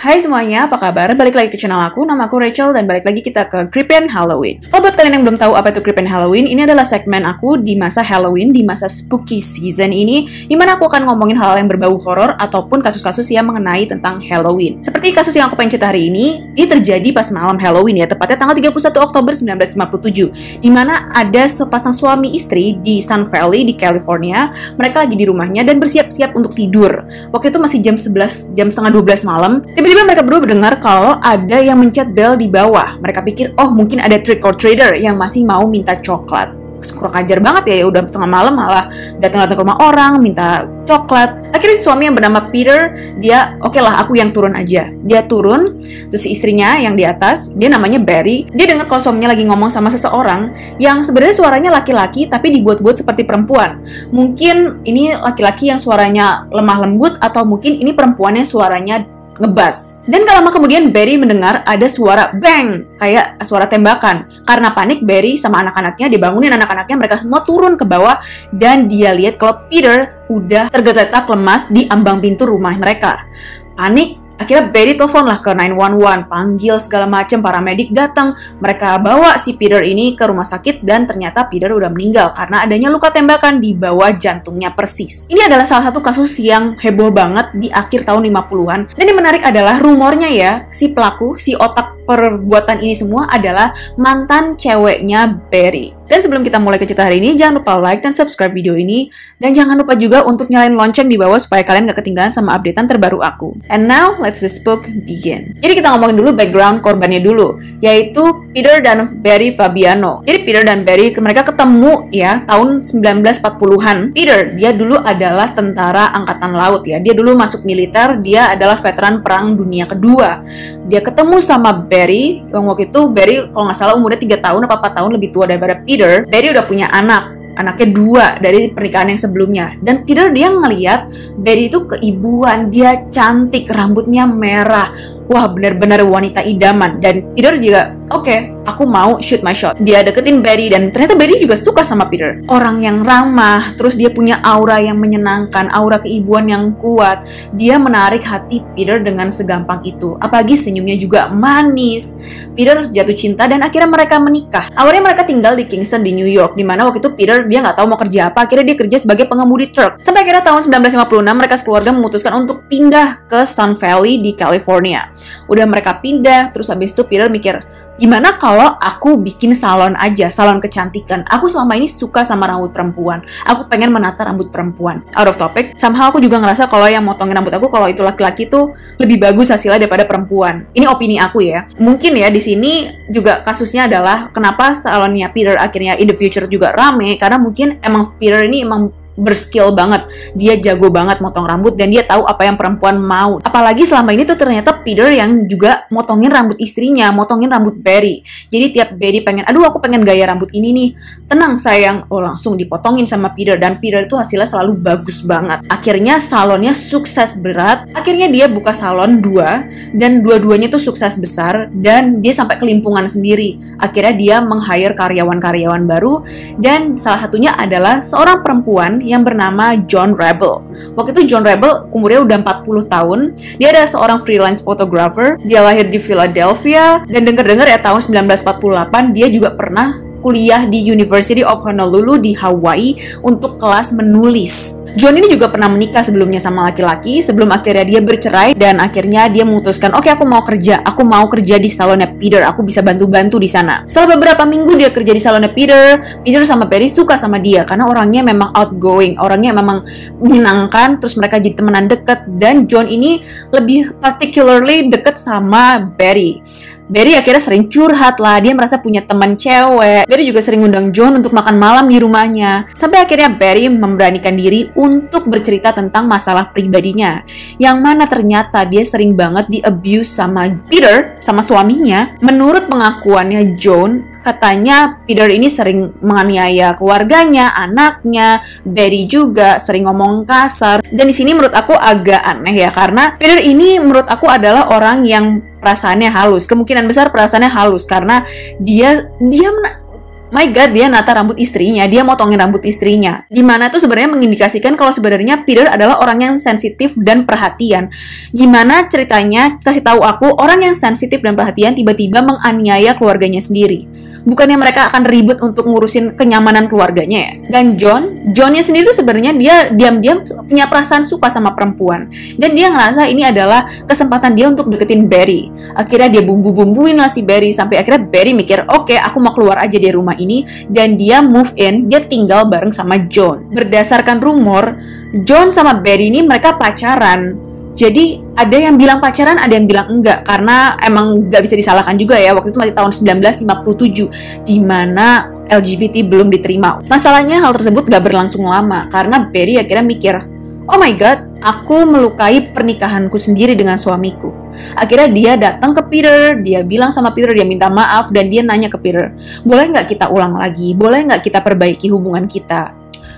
Hai semuanya, apa kabar? Balik lagi ke channel aku, nama aku Rachel, dan balik lagi kita ke Creepin' Halloween. Kalau buat kalian yang belum tahu apa itu Creepin' Halloween, ini adalah segmen aku di masa Halloween, di masa spooky season ini, dimana aku akan ngomongin hal-hal yang berbau horor ataupun kasus-kasus yang mengenai tentang Halloween. Seperti kasus yang aku pengen cerita hari ini terjadi pas malam Halloween ya, tepatnya tanggal 31 Oktober 1957, dimana ada sepasang suami istri di Sun Valley, di California. Mereka lagi di rumahnya dan bersiap-siap untuk tidur. Waktu itu masih jam 11, jam setengah 12 malam. Tiba-tiba mereka berdua mendengar kalau ada yang mencet bel di bawah. Mereka pikir, oh mungkin ada trick or trader yang masih mau minta coklat. Kurang ajar banget ya, udah tengah malam malah datang-datang ke rumah orang, minta coklat. Akhirnya si suami yang bernama Peter, dia oke lah aku yang turun aja. Dia turun, terus istrinya yang di atas, dia namanya Barry. Dia dengar kalau suaminya lagi ngomong sama seseorang yang sebenarnya suaranya laki-laki tapi dibuat-buat seperti perempuan. Mungkin ini laki-laki yang suaranya lemah lembut, atau mungkin ini perempuannya suaranya ngebas. Dan gak lama kemudian Barry mendengar ada suara bang, kayak suara tembakan. Karena panik, Barry sama anak-anaknya dibangunin, anak-anaknya mereka semua turun ke bawah dan dia lihat kalau Peter udah tergeletak lemas di ambang pintu rumah mereka. Panik, akhirnya Barry telepon lah ke 911, panggil segala macam, paramedik datang, mereka bawa si Peter ini ke rumah sakit dan ternyata Peter udah meninggal karena adanya luka tembakan di bawah jantungnya persis. Ini adalah salah satu kasus yang heboh banget di akhir tahun 50-an. Dan yang menarik adalah rumornya ya, si pelaku, si otak perbuatan ini semua adalah mantan ceweknya Barry. Dan sebelum kita mulai ke cerita hari ini, jangan lupa like dan subscribe video ini. Dan jangan lupa juga untuk nyalain lonceng di bawah supaya kalian gak ketinggalan sama updatean terbaru aku. And now, let's the spook begin. Jadi kita ngomongin dulu background korbannya dulu, yaitu Peter dan Barry Fabiano. Jadi Peter dan Barry, mereka ketemu ya tahun 1940-an. Peter, dia dulu adalah tentara angkatan laut ya. Dia dulu masuk militer, dia adalah veteran perang dunia kedua. Dia ketemu sama Barry, yang waktu itu Barry kalau nggak salah umurnya 3 tahun atau 4 tahun lebih tua daripada Peter. Barry udah punya anak, anaknya 2 dari pernikahan yang sebelumnya. Dan Peter dia ngeliat Barry itu keibuan, dia cantik, rambutnya merah. Wah benar-benar wanita idaman. Dan Peter juga oke, aku mau shoot my shot. Dia deketin Barry dan ternyata Barry juga suka sama Peter. Orang yang ramah, terus dia punya aura yang menyenangkan, aura keibuan yang kuat. Dia menarik hati Peter dengan segampang itu. Apalagi senyumnya juga manis. Peter jatuh cinta dan akhirnya mereka menikah. Awalnya mereka tinggal di Kingston di New York, dimana waktu itu Peter dia nggak tahu mau kerja apa. Akhirnya dia kerja sebagai pengemudi truk. Sampai akhirnya tahun 1956 mereka sekeluarga memutuskan untuk pindah ke Sun Valley di California. Udah mereka pindah, terus habis itu Peter mikir, gimana kalau aku bikin salon aja, salon kecantikan. Aku selama ini suka sama rambut perempuan. Aku pengen menata rambut perempuan. Out of topic, somehow aku juga ngerasa kalau yang motongin rambut aku kalau itu laki-laki tuh lebih bagus hasilnya daripada perempuan. Ini opini aku ya. Mungkin ya di sini juga kasusnya adalah kenapa salonnya Peter akhirnya in the future juga rame, karena mungkin emang Peter ini emang berskill banget, dia jago banget motong rambut dan dia tahu apa yang perempuan mau. Apalagi selama ini tuh ternyata Peter yang juga motongin rambut istrinya, motongin rambut Barry. Jadi tiap Barry pengen, aduh aku pengen gaya rambut ini nih, tenang sayang, oh langsung dipotongin sama Peter. Dan Peter itu hasilnya selalu bagus banget. Akhirnya salonnya sukses berat. Akhirnya dia buka salon 2 dan dua-duanya tuh sukses besar dan dia sampai kelimpungan sendiri. Akhirnya dia meng-hire karyawan-karyawan baru dan salah satunya adalah seorang perempuan yang bernama Joan Rabel. Waktu itu Joan Rabel umurnya udah 40 tahun. Dia adalah seorang freelance photographer. Dia lahir di Philadelphia dan dengar-dengar ya tahun 1948 dia juga pernah kuliah di University of Honolulu di Hawaii untuk kelas menulis. Joan ini juga pernah menikah sebelumnya sama laki-laki sebelum akhirnya dia bercerai dan akhirnya dia memutuskan, oke, aku mau kerja di salonnya Peter, aku bisa bantu-bantu di sana. Setelah beberapa minggu dia kerja di salonnya Peter, Peter sama Barry suka sama dia karena orangnya memang outgoing, orangnya memang menyenangkan, terus mereka jadi temenan deket dan Joan ini lebih particularly deket sama Barry. Barry akhirnya sering curhat lah, dia merasa punya teman cewek. Barry juga sering undang Joan untuk makan malam di rumahnya. Sampai akhirnya Barry memberanikan diri untuk bercerita tentang masalah pribadinya. Yang mana ternyata dia sering banget di-abuse sama Peter, sama suaminya. Menurut pengakuannya Joan, katanya Peter ini sering menganiaya keluarganya, anaknya, Barry juga sering ngomong kasar. Dan di sini menurut aku agak aneh ya, karena Peter ini menurut aku adalah orang yang perasaannya halus. Kemungkinan besar perasaannya halus karena dia My God, dia nata rambut istrinya, dia motongin rambut istrinya. Dimana tuh sebenarnya mengindikasikan kalau sebenarnya Peter adalah orang yang sensitif dan perhatian. Gimana ceritanya, kasih tahu aku, orang yang sensitif dan perhatian tiba-tiba menganiaya keluarganya sendiri. Bukannya mereka akan ribet untuk ngurusin kenyamanan keluarganya ya. Dan Johnnya sendiri tuh sebenarnya dia diam-diam punya perasaan suka sama perempuan. Dan dia ngerasa ini adalah kesempatan dia untuk deketin Barry. Akhirnya dia bumbu-bumbuin lah si Barry. Sampai akhirnya Barry mikir, oke, aku mau keluar aja dari rumah ini, dan dia move in, dia tinggal bareng sama Joan. Berdasarkan rumor, Joan sama Barry ini mereka pacaran. Jadi ada yang bilang pacaran, ada yang bilang enggak, karena emang nggak bisa disalahkan juga ya. Waktu itu masih tahun 1957, di mana LGBT belum diterima. Masalahnya hal tersebut nggak berlangsung lama karena Barry akhirnya mikir, oh my God, aku melukai pernikahanku sendiri dengan suamiku. Akhirnya dia datang ke Peter, dia bilang sama Peter, dia minta maaf, dan dia nanya ke Peter, boleh nggak kita ulang lagi, boleh nggak kita perbaiki hubungan kita.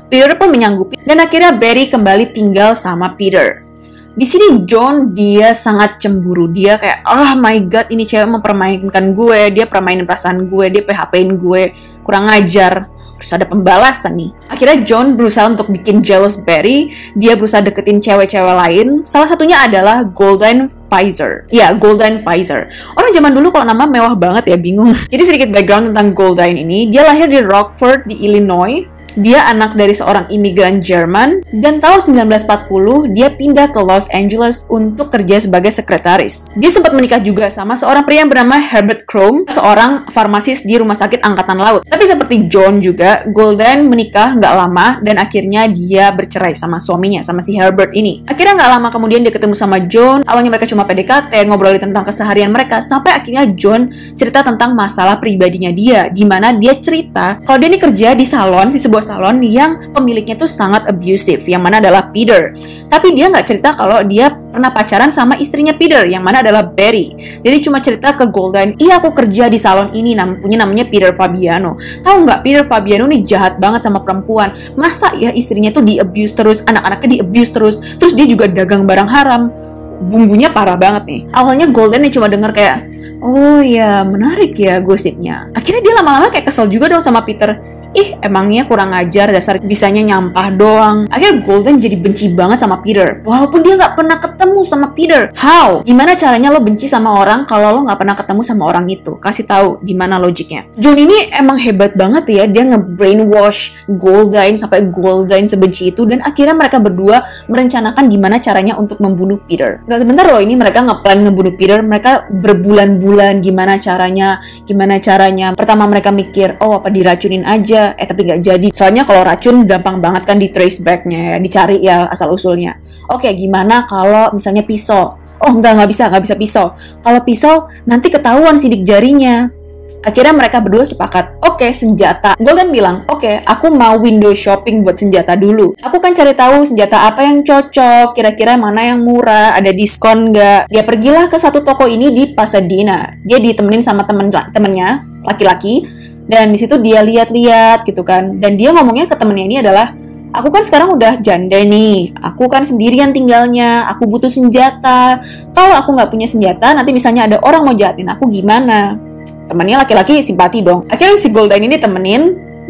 Peter pun menyanggupi, dan akhirnya Barry kembali tinggal sama Peter. Di sini Joan dia sangat cemburu, dia kayak, oh my God, ini cewek mempermainkan gue, dia permainin perasaan gue, dia PHP-in gue, kurang ajar. Terus ada pembalasan nih. Akhirnya Joan berusaha untuk bikin jealous Barry. Dia berusaha deketin cewek-cewek lain. Salah satunya adalah Golden Pizer. Ya, Golden Pizer. Orang zaman dulu kalau nama mewah banget ya, bingung. Jadi sedikit background tentang Golden ini. Dia lahir di Rockford, di Illinois. Dia anak dari seorang imigran Jerman. Dan tahun 1940, dia pindah ke Los Angeles untuk kerja sebagai sekretaris. Dia sempat menikah juga sama seorang pria yang bernama Herbert Krohm, seorang farmasis di rumah sakit angkatan laut. Tapi seperti Joan juga, Golden menikah nggak lama dan akhirnya dia bercerai sama suaminya, sama si Herbert ini. Akhirnya nggak lama kemudian dia ketemu sama Joan. Awalnya mereka cuma PDKT, ngobrol tentang keseharian mereka, sampai akhirnya Joan cerita tentang masalah pribadinya dia, di mana dia cerita kalau dia ini kerja di salon, di sebuah salon yang pemiliknya tuh sangat abusive, yang mana adalah Peter. Tapi dia nggak cerita kalau dia pernah pacaran sama istrinya Peter, yang mana adalah Barry. Jadi cuma cerita ke Golden, iya aku kerja di salon ini, namanya Peter Fabiano. Tahu nggak, Peter Fabiano nih jahat banget sama perempuan. Masa ya istrinya tuh di-abuse terus, anak-anaknya di-abuse terus, terus dia juga dagang barang haram. Bumbunya parah banget nih. Awalnya Golden nih cuma denger kayak, oh ya menarik ya gosipnya. Akhirnya dia lama-lama kayak kesel juga dong sama Peter. Ih, emangnya kurang ajar, dasar bisanya nyampah doang. Akhirnya Golden jadi benci banget sama Peter, walaupun dia nggak pernah ketemu sama Peter. How? Gimana caranya lo benci sama orang kalau lo nggak pernah ketemu sama orang itu? Kasih tahu di mana logiknya. Joan ini emang hebat banget ya, dia nge-brainwash Golden sampai Golden sebenci itu, dan akhirnya mereka berdua merencanakan gimana caranya untuk membunuh Peter. Gak sebentar loh, ini mereka nge-plan ngebunuh Peter, mereka berbulan-bulan gimana caranya. Pertama mereka mikir, oh apa diracunin aja. Tapi nggak jadi. Soalnya kalau racun gampang banget kan di trace back-nya ya, dicari ya asal-usulnya. Oke, gimana kalau misalnya pisau? Oh, nggak bisa pisau. Kalau pisau, nanti ketahuan sidik jarinya. Akhirnya mereka berdua sepakat, oke, senjata. Golden bilang, oke, aku mau window shopping buat senjata dulu. Aku kan cari tahu senjata apa yang cocok, kira-kira mana yang murah, ada diskon nggak. Dia pergilah ke satu toko ini di Pasadena. Dia ditemenin sama temennya, laki-laki. Dan disitu dia lihat-lihat gitu kan. Dan dia ngomongnya ke temennya ini adalah, aku kan sekarang udah janda nih, aku kan sendirian tinggalnya, aku butuh senjata. Kalau aku nggak punya senjata, nanti misalnya ada orang mau jahatin aku gimana? Temennya laki-laki simpati dong. Akhirnya si Golden ini temenin,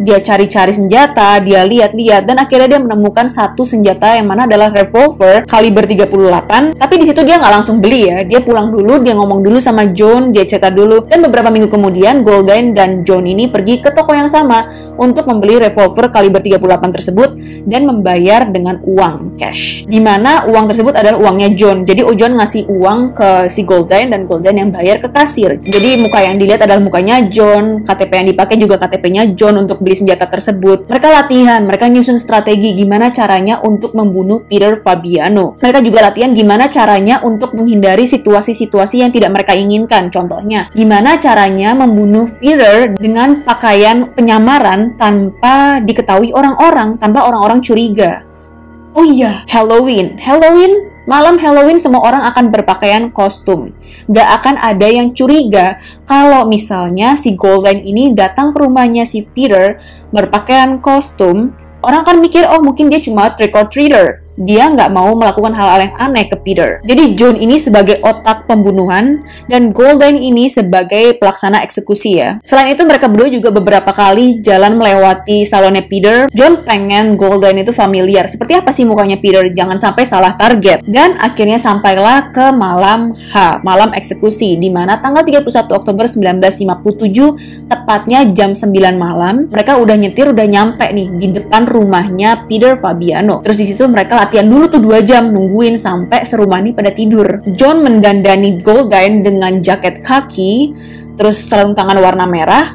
dia cari-cari senjata, dia lihat-lihat, dan akhirnya dia menemukan satu senjata yang mana adalah revolver kaliber 38. Tapi di situ dia nggak langsung beli ya, dia pulang dulu, dia ngomong dulu sama Joan, dia cerita dulu, dan beberapa minggu kemudian Golden dan Joan ini pergi ke toko yang sama untuk membeli revolver kaliber 38 tersebut dan membayar dengan uang cash. Dimana uang tersebut adalah uangnya Joan. Jadi Joan ngasih uang ke si Golden dan Golden yang bayar ke kasir. Jadi muka yang dilihat adalah mukanya Joan, KTP yang dipakai juga KTP-nya Joan untuk beli senjata tersebut. Mereka latihan, mereka nyusun strategi gimana caranya untuk membunuh Peter Fabiano. Mereka juga latihan gimana caranya untuk menghindari situasi-situasi yang tidak mereka inginkan. Contohnya, gimana caranya membunuh Peter dengan pakaian penyamaran tanpa diketahui orang-orang, tanpa orang-orang curiga. Oh iya, Halloween. Malam Halloween semua orang akan berpakaian kostum. Gak akan ada yang curiga kalau misalnya si Golden ini datang ke rumahnya si Peter berpakaian kostum. Orang akan mikir, oh mungkin dia cuma trick or treater. dia nggak mau melakukan hal-hal yang aneh ke Peter. Jadi Joan ini sebagai otak pembunuhan dan Golden ini sebagai pelaksana eksekusi ya. Selain itu mereka berdua juga beberapa kali jalan melewati salonnya Peter. Joan pengen Golden itu familiar. Seperti apa sih mukanya Peter? Jangan sampai salah target. Dan akhirnya sampailah ke malam H, malam eksekusi, di mana tanggal 31 Oktober 1957 tepatnya jam 9 malam. Mereka udah nyetir, udah nyampe nih di depan rumahnya Peter Fabiano. Terus di situ mereka latihan dulu tuh 2 jam nungguin sampai serumah nih pada tidur. Joan mendandani Golden dengan jaket kaki, terus sarung tangan warna merah.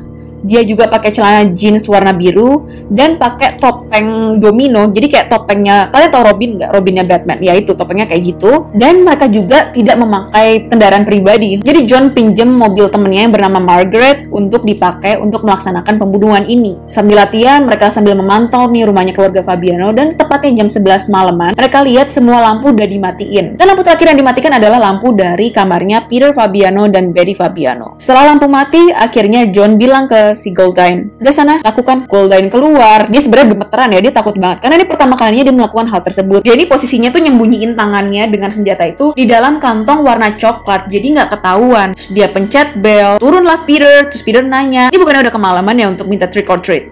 Dia juga pakai celana jeans warna biru dan pakai topeng domino. Jadi kayak topengnya, kalian tau Robin nggak? Robinnya Batman, ya itu topengnya kayak gitu. Dan mereka juga tidak memakai kendaraan pribadi. Jadi Joan pinjem mobil temennya yang bernama Margaret untuk dipakai untuk melaksanakan pembunuhan ini. Sambil latihan, mereka sambil memantau nih rumahnya keluarga Fabiano, dan tepatnya jam 11 malaman, mereka lihat semua lampu udah dimatiin. Dan lampu terakhir yang dimatikan adalah lampu dari kamarnya Peter Fabiano dan Barry Fabiano. Setelah lampu mati, akhirnya Joan bilang ke si Golden, udah sana lakukan. Golden keluar, dia sebenarnya gemeteran ya, dia takut banget karena ini pertama kalinya dia melakukan hal tersebut. Jadi posisinya tuh nyembunyiin tangannya dengan senjata itu di dalam kantong warna coklat, jadi nggak ketahuan. Terus dia pencet bel, turunlah Peter. Terus Peter nanya, ini bukannya udah kemalaman ya untuk minta trick or treat?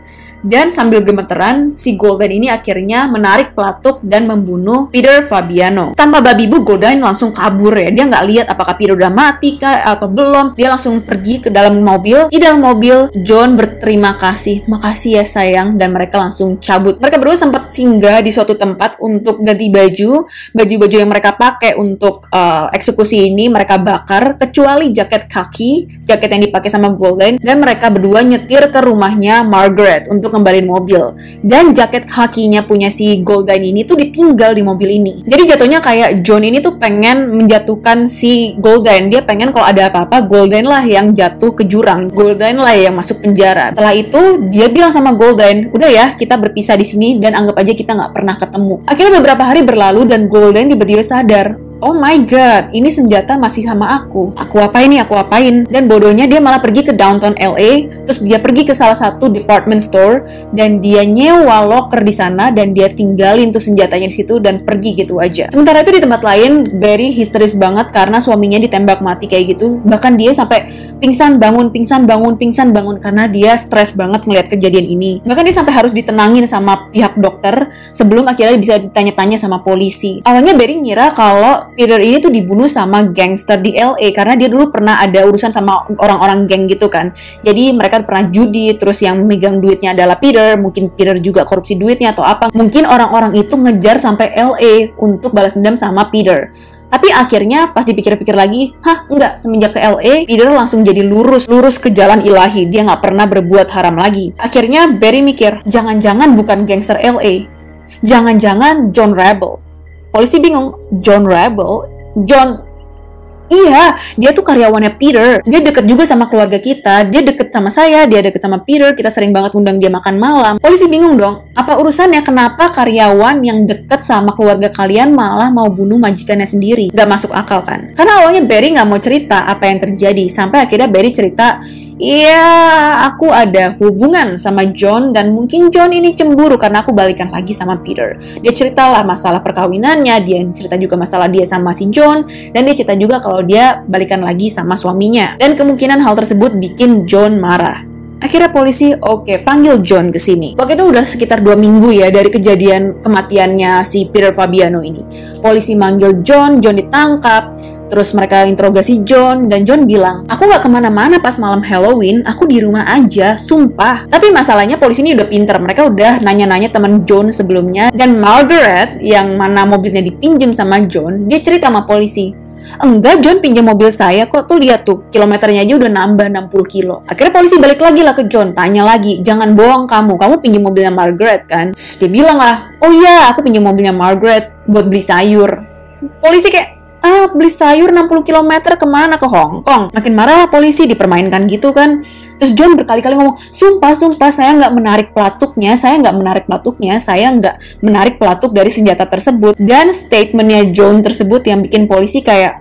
Dan sambil gemeteran, si Golden ini akhirnya menarik pelatuk dan membunuh Peter Fabiano. Tanpa babi bu, Golden langsung kabur ya. Dia nggak lihat apakah Peter udah mati kah atau belum. Dia langsung pergi ke dalam mobil. Di dalam mobil, Joan berterima kasih. Makasih ya sayang. Dan mereka langsung cabut. Mereka berdua sempat singgah di suatu tempat untuk ganti baju. Baju-baju yang mereka pakai untuk eksekusi ini mereka bakar. Kecuali jaket kaki, jaket yang dipakai sama Golden. Dan mereka berdua nyetir ke rumahnya Margaret untuk kembaliin mobil, dan jaket kakinya punya si Golden ini tuh ditinggal di mobil ini. Jadi jatuhnya kayak Joan ini tuh pengen menjatuhkan si Golden. Dia pengen kalau ada apa-apa, Golden lah yang jatuh ke jurang, Golden lah yang masuk penjara. Setelah itu dia bilang sama Golden, udah ya kita berpisah di sini dan anggap aja kita nggak pernah ketemu. Akhirnya beberapa hari berlalu dan Golden tiba-tiba sadar, oh my god, ini senjata masih sama aku. Aku apain nih, aku apain? Dan bodohnya dia malah pergi ke downtown LA, terus dia pergi ke salah satu department store dan dia nyewa locker di sana dan dia tinggalin tuh senjatanya di situ dan pergi gitu aja. Sementara itu di tempat lain, Barry histeris banget karena suaminya ditembak mati kayak gitu. Bahkan dia sampai pingsan bangun, pingsan bangun, pingsan bangun karena dia stres banget ngelihat kejadian ini. Bahkan dia sampai harus ditenangin sama pihak dokter sebelum akhirnya bisa ditanya-tanya sama polisi. Awalnya Barry ngira kalau Peter ini tuh dibunuh sama gangster di LA karena dia dulu pernah ada urusan sama orang-orang geng gitu kan. Jadi mereka pernah judi, terus yang megang duitnya adalah Peter. Mungkin Peter juga korupsi duitnya atau apa. Mungkin orang-orang itu ngejar sampai LA untuk balas dendam sama Peter. Tapi akhirnya pas dipikir-pikir lagi, hah enggak, semenjak ke LA, Peter langsung jadi lurus ke jalan ilahi. Dia nggak pernah berbuat haram lagi. Akhirnya Barry mikir, jangan-jangan bukan gangster LA, jangan-jangan Joan Rabel. Polisi bingung, Joan Rabel? Iya, dia tuh karyawannya Peter. Dia deket juga sama keluarga kita. Dia deket sama saya, dia deket sama Peter. Kita sering banget undang dia makan malam. Polisi bingung dong, apa urusannya? Kenapa karyawan yang deket sama keluarga kalian malah mau bunuh majikannya sendiri? Gak masuk akal kan? Karena awalnya Barry gak mau cerita apa yang terjadi. Sampai akhirnya Barry cerita, iya, aku ada hubungan sama Joan dan mungkin Joan ini cemburu karena aku balikan lagi sama Peter. Dia ceritalah masalah perkawinannya, dia cerita juga masalah dia sama si Joan, dan dia cerita juga kalau dia balikan lagi sama suaminya. Dan kemungkinan hal tersebut bikin Joan marah. Akhirnya polisi, oke, panggil Joan ke sini. Waktu itu udah sekitar 2 minggu ya dari kejadian kematiannya si Peter Fabiano ini. Polisi manggil Joan, Joan ditangkap. Terus mereka interogasi Joan, dan Joan bilang, aku gak kemana-mana pas malam Halloween, aku di rumah aja, sumpah. Tapi masalahnya polisi ini udah pinter, mereka udah nanya-nanya teman Joan sebelumnya. Dan Margaret, yang mana mobilnya dipinjam sama Joan, dia cerita sama polisi, enggak, Joan pinjam mobil saya kok, tuh lihat tuh, kilometernya aja udah nambah 60 kilo. Akhirnya polisi balik lagi lah ke Joan, tanya lagi, jangan bohong kamu pinjam mobilnya Margaret kan? Terus dia bilang lah, oh iya, aku pinjam mobilnya Margaret buat beli sayur. Polisi kayak, beli sayur 60 km kemana? Ke Hong Kong. Makin marah lah polisi, dipermainkan gitu kan. Terus Joan berkali-kali ngomong, sumpah, saya nggak menarik pelatuk dari senjata tersebut. Dan statementnya Joan tersebut yang bikin polisi kayak,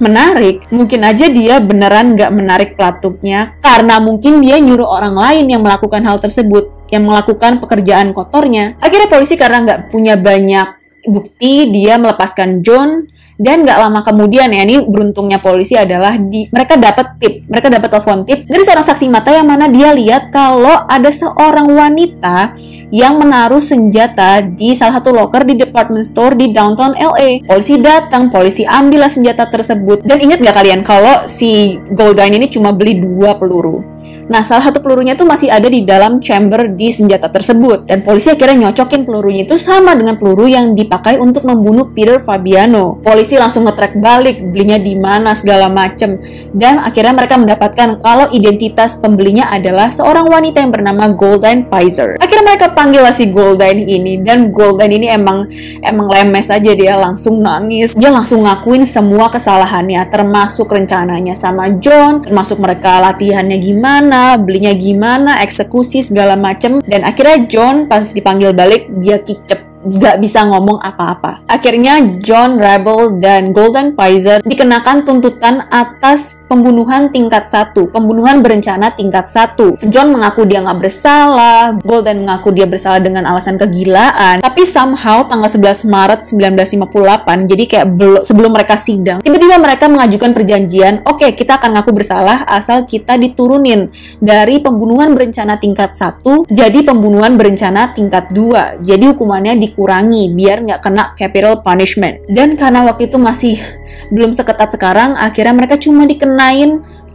menarik. Mungkin aja dia beneran nggak menarik pelatuknya karena mungkin dia nyuruh orang lain yang melakukan hal tersebut. yang melakukan pekerjaan kotornya. Akhirnya polisi karena nggak punya banyak bukti, dia melepaskan John, dan nggak lama kemudian ya, ini beruntungnya polisi adalah mereka dapat tip, mereka dapat telepon tip dari seorang saksi mata yang mana dia lihat kalau ada seorang wanita yang menaruh senjata di salah satu loker di department store di downtown LA. Polisi datang, polisi ambillah senjata tersebut, dan ingat nggak kalian kalau si Goldine ini cuma beli 2 peluru. Nah, salah satu pelurunya tuh masih ada di dalam chamber di senjata tersebut. Dan polisi akhirnya nyocokin pelurunya itu sama dengan peluru yang dipakai untuk membunuh Peter Fabiano. Polisi langsung nge-track balik, belinya di mana segala macem. Dan akhirnya mereka mendapatkan kalau identitas pembelinya adalah seorang wanita yang bernama Golden Pizer. Akhirnya mereka panggil lah si Golden ini. Dan Golden ini emang lemes aja, dia langsung nangis. Dia langsung ngakuin semua kesalahannya, termasuk rencananya sama John, termasuk mereka latihannya gimana, belinya gimana, eksekusi segala macem. Dan akhirnya John pas dipanggil balik, dia kicep, gak bisa ngomong apa-apa. Akhirnya Joan Rabel dan Golden Pizer dikenakan tuntutan atas pembunuhan tingkat 1, pembunuhan berencana tingkat 1. John mengaku dia gak bersalah, Golden mengaku dia bersalah dengan alasan kegilaan. Tapi somehow tanggal 11 Maret 1958, jadi kayak sebelum mereka sidang, tiba-tiba mereka mengajukan perjanjian, oke, kita akan ngaku bersalah asal kita diturunin dari pembunuhan berencana tingkat 1 jadi pembunuhan berencana tingkat 2. Jadi hukumannya dikurangi biar nggak kena capital punishment. Dan karena waktu itu masih belum seketat sekarang, akhirnya mereka cuma dikenain 5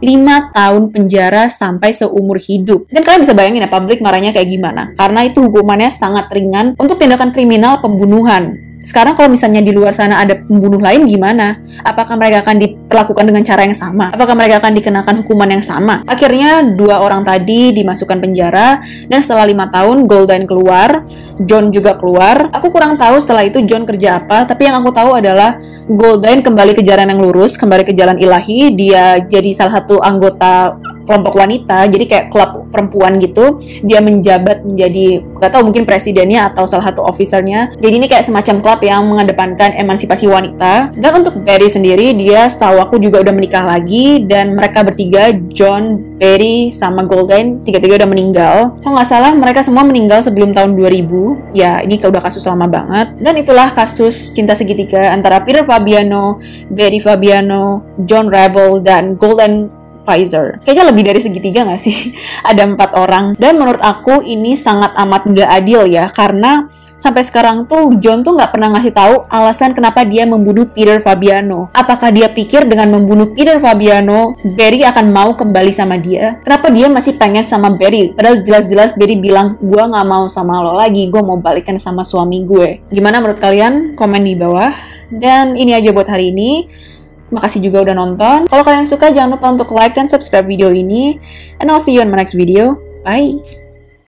tahun penjara sampai seumur hidup. Dan kalian bisa bayangin ya, publik marahnya kayak gimana, karena itu hukumannya sangat ringan untuk tindakan kriminal pembunuhan. Sekarang kalau misalnya di luar sana ada pembunuh lain gimana? Apakah mereka akan diperlakukan dengan cara yang sama? Apakah mereka akan dikenakan hukuman yang sama? Akhirnya 2 orang tadi dimasukkan penjara, dan setelah 5 tahun Golden keluar, John juga keluar. Aku kurang tahu setelah itu John kerja apa, tapi yang aku tahu adalah Golden kembali ke jalan yang lurus, kembali ke jalan ilahi. Dia jadi salah satu anggota kelompok wanita, jadi kayak klub perempuan gitu. Dia menjabat menjadi, gak tau, mungkin presidennya atau salah satu officernya. Jadi ini kayak semacam klub yang mengedepankan emansipasi wanita. Dan untuk Barry sendiri, dia setahu aku juga udah menikah lagi, dan mereka bertiga, John, Barry, sama Golden, tiga-tiga udah meninggal. Kalau nggak salah, mereka semua meninggal sebelum tahun 2000. Ya, ini udah kasus lama banget. Dan itulah kasus cinta segitiga antara Peter Fabiano, Barry Fabiano, Joan Rabel, dan Golden Pizer. Kayaknya lebih dari segitiga nggak sih? Ada 4 orang. Dan menurut aku ini sangat amat nggak adil ya, karena sampai sekarang tuh John tuh nggak pernah ngasih tahu alasan kenapa dia membunuh Peter Fabiano. Apakah dia pikir dengan membunuh Peter Fabiano, Barry akan mau kembali sama dia? Kenapa dia masih pengen sama Barry? Padahal jelas-jelas Barry bilang, gue nggak mau sama lo lagi, gue mau balikan sama suami gue. Gimana menurut kalian? Komen di bawah. Dan ini aja buat hari ini. Makasih juga udah nonton. Kalau kalian suka, jangan lupa untuk like dan subscribe video ini. And I'll see you on my next video. Bye!